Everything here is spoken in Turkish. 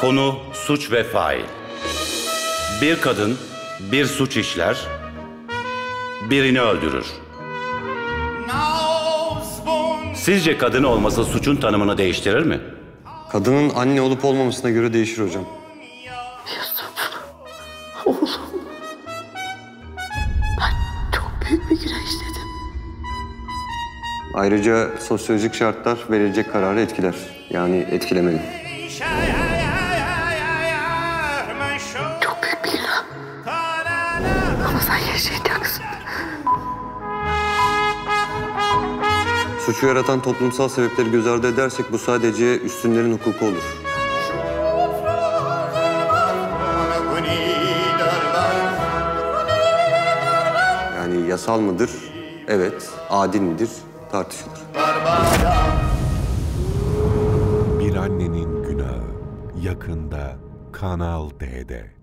Konu suç ve fail. Bir kadın bir suç işler, birini öldürür. Sizce kadın olması suçun tanımını değiştirir mi? Kadının anne olup olmamasına göre değişir hocam. Yusuf, oğlum. Ben çok büyük bir günah işledim. Ayrıca sosyolojik şartlar verilecek kararı etkiler. Yani etkilemeli. Çok büyük bir günah. Ama sen yaşayacaksın. Suçu yaratan toplumsal sebepleri göz ardı edersek bu sadece üstünlerin hukuku olur. Yani yasal mıdır? Evet. Adil midir? Tartışılır. Bir Annenin Günahı yakında Kanal D'de.